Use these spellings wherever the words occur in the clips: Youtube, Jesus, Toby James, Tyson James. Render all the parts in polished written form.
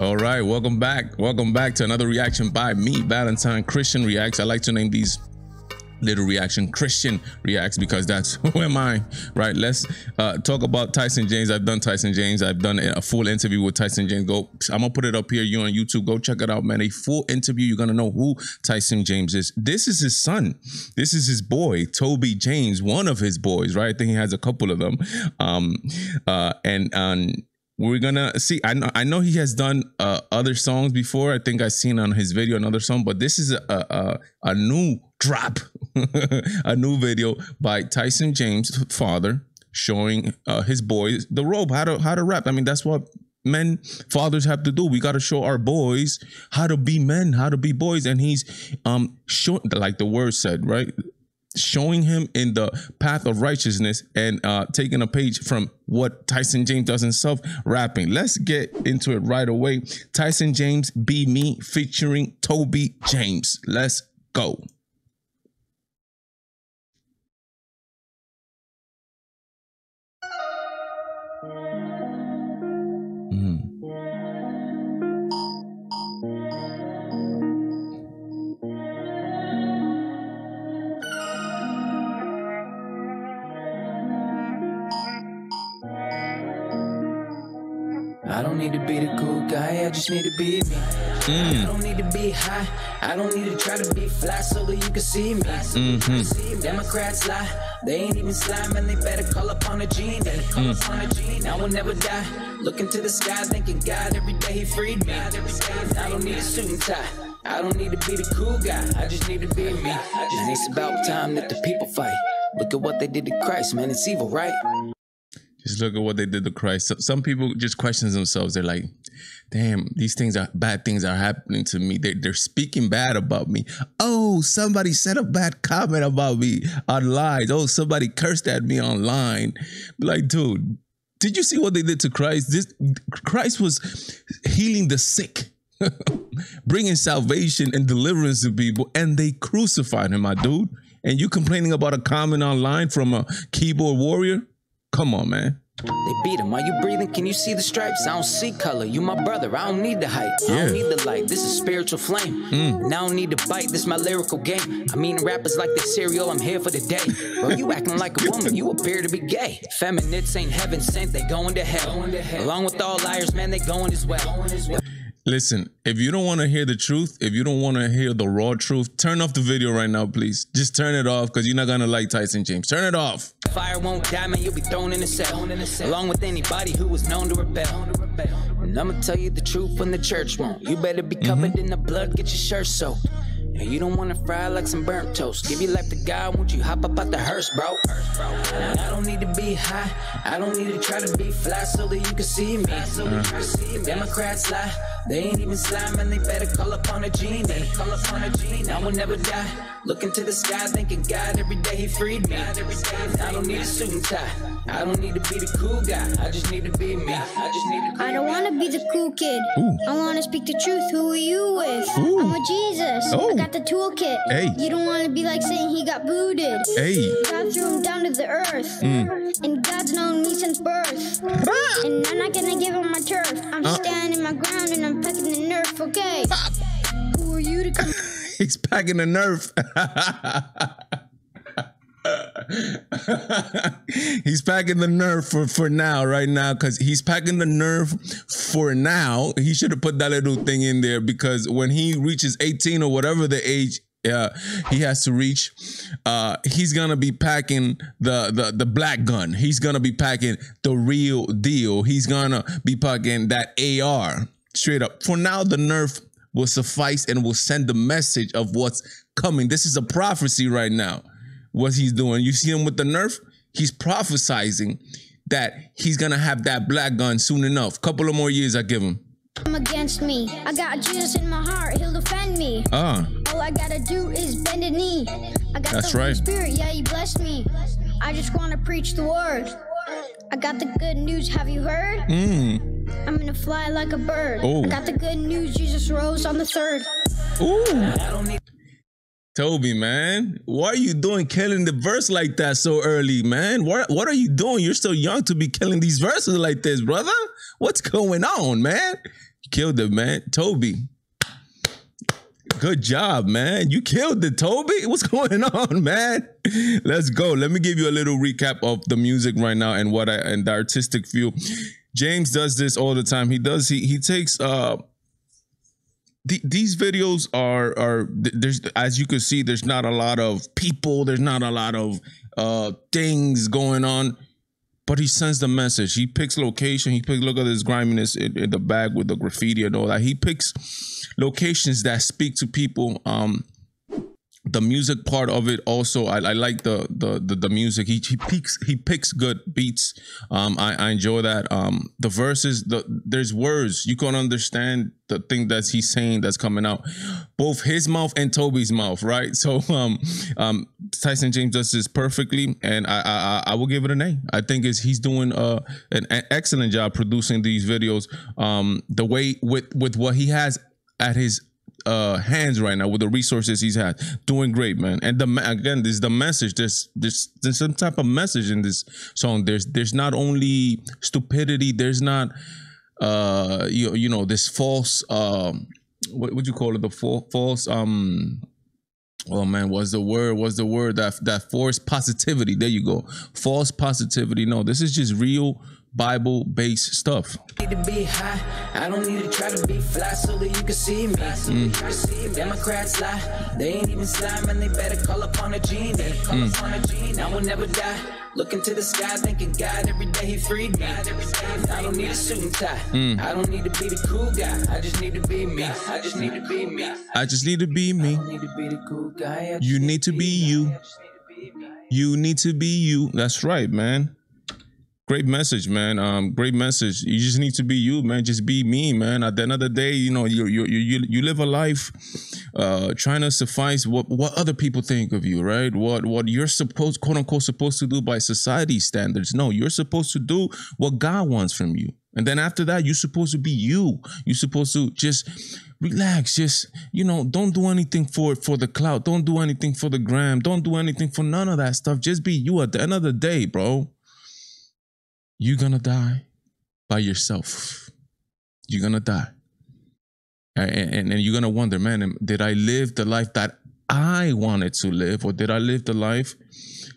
All right, welcome back. Welcome back to another reaction by me, Valentine. Christian Reacts. I like to name these little reaction Christian Reacts because that's who am I, right? Let's talk about Tyson James. I've done Tyson James. I've done a full interview with Tyson James. Go, I'm gonna put it up here. You on YouTube, go check it out, man. A full interview. You're gonna know who Tyson James is. This is his son. This is his boy, Toby James, one of his boys, right? I think he has a couple of them. We're gonna see. I know he has done other songs before. I think I've seen on his video another song, but this is a new drop, a new video by Tyson James' father showing his boys the rope, how to rap. I mean, that's what men, fathers have to do. We got to show our boys how to be men, how to be boys, and he's like the word said, right? Showing him in the path of righteousness and taking a page from what Tyson James does himself, rapping. Let's get into it right away. Tyson James, Be Me, featuring Toby James. Let's go. I don't need to be the cool guy, I just need to be me. I don't need to be high, I don't need to try to be fly so that you can see me. Democrats lie, they ain't even slime, and they better call upon a genie. I will never die, looking to the sky, thanking God every day he freed me. I don't need a suit and tie, I don't need to be the cool guy, I just need to be me. And it's about time that the people fight. Look at what they did to Christ, man, it's evil, right? Just look at what they did to Christ. Some people just question themselves. They're like, damn, these things are bad things are happening to me. They're speaking bad about me. Oh, somebody said a bad comment about me online. Oh, somebody cursed at me online. Like, dude, did you see what they did to Christ? Christ was healing the sick, bringing salvation and deliverance to people, and they crucified him, my dude. And you complaining about a comment online from a keyboard warrior? Come on, man. They beat him. Are you breathing? Can you see the stripes? I don't see color. You my brother. I don't need the hype. Yeah. I don't need the light. This is spiritual flame. And I don't need to bite. This is my lyrical game. I mean, rappers like the cereal. I'm here for the day. Bro, you acting like a woman. You appear to be gay. Feminists ain't heaven sent. They going to hell. Along with all liars, man, they going as well. Listen, if you don't want to hear the truth, if you don't want to hear the raw truth, turn off the video right now, please. Just turn it off because you're not going to like Tyson James. Turn it off. Fire won't die, man. You'll be thrown in a cell, along with anybody who was known to rebel. And I'm going to tell you the truth when the church won't. You better be covered in the blood. Get your shirt soaked. And you don't want to fry like some burnt toast. Give your life to God, won't you hop up out the hearse, bro? And I don't need to be high. I don't need to try to be fly so that you can see me. Democrats lie. They ain't even slime, and they better call upon a genie. I will never die, looking to the sky, thanking God every day he freed me. I don't need a suit and tie. I don't need to be the cool guy. I just need to be me. I don't want to be the cool kid. Ooh. I want to speak the truth. Who are you with? Ooh. I'm with Jesus. Oh. I got the toolkit. Hey. You don't want to be like saying he got booted. Hey. God threw him down to the earth. And God's known me since birth. And I'm not going to give him my turf. I'm standing my ground, and I'm packing the nerf, okay? Who are you to come? He's packing the nerf. He's packing the nerf for now, right now, because he's packing the nerf for now. He should have put that little thing in there, because when he reaches 18 or whatever the age he has to reach, he's gonna be packing the black gun. He's gonna be packing the real deal. He's gonna be packing that AR. Straight up. For now, the nerf will suffice and will send the message of what's coming. This is a prophecy right now, what he's doing. You see him with the nerf? He's prophesizing that he's going to have that black gun soon enough. Couple of more years I give him. Come against me. I got Jesus in my heart. He'll defend me. All I got to do is bend a knee. I got the Holy Spirit. Yeah, he blessed me. I just want to preach the word. I got the good news. Have you heard? I'm gonna fly like a bird. I got the good news. Jesus rose on the third. Ooh. Toby, man, why are you killing the verse like that so early, man? What are you doing? You're so young to be killing these verses like this, brother. What's going on, man? killed it, man. Toby. Good job, man. You killed it, Toby. What's going on, man? Let's go. Let me give you a little recap of the music right now and what I and the artistic feel. James does this all the time. He does. He takes these videos are there's, as you can see, there's not a lot of people. There's not a lot of things going on. But he sends the message. He picks location. He picks, look at this griminess in the bag with the graffiti and all that. He picks locations that speak to people. The music part of it also, I like the music. He picks good beats. I enjoy that. The verses, there's words. You can't understand the thing that he's saying that's coming out. Both his mouth and Toby's mouth, right? So Tyson James does this perfectly, and I will give it an A. I think he's doing an excellent job producing these videos. The way with what he has at his hands right now, with the resources he's had, doing great, man. And again, this is the message. There's some type of message in this song. There's not only stupidity. There's not you know this false what would you call it, the false oh man, what's the word that forced positivity? There you go, false positivity. No, this is just real Bible-based stuff. I need to be high. I don't need to try to be fly so that you can see me. Democrats lie. They ain't even slime, and they better call upon a genie. I will never die. Look into the sky, thinking God every day he freed me. I don't need a suit and tie. I don't need to be the cool guy. I just need to be me. I just need to be me. I just need to be me. I need to be the cool guy. You need to be you. You need to be you. That's right, man. Great message, man. Great message. You just need to be you, man. Just be me, man. At the end of the day, you know, you live a life trying to suffice what other people think of you, right? What you're supposed, quote unquote, supposed to do by society standards. No, you're supposed to do what God wants from you. And then after that, you're supposed to be you. You're supposed to just relax. Just, you know, don't do anything for the clout. Don't do anything for the gram. Don't do anything for none of that stuff. Just be you at the end of the day, bro. You're gonna die by yourself. You're gonna die. And you're gonna wonder, man, did I live the life that I wanted to live? Or did I live the life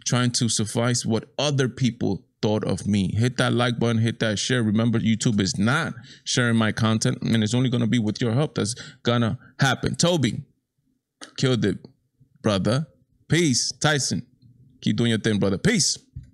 trying to suffice what other people thought of me? Hit that like button, hit that share. Remember, YouTube is not sharing my content, and it's only gonna be with your help that's gonna happen. Toby, killed it, brother. Peace. Tyson, keep doing your thing, brother. Peace.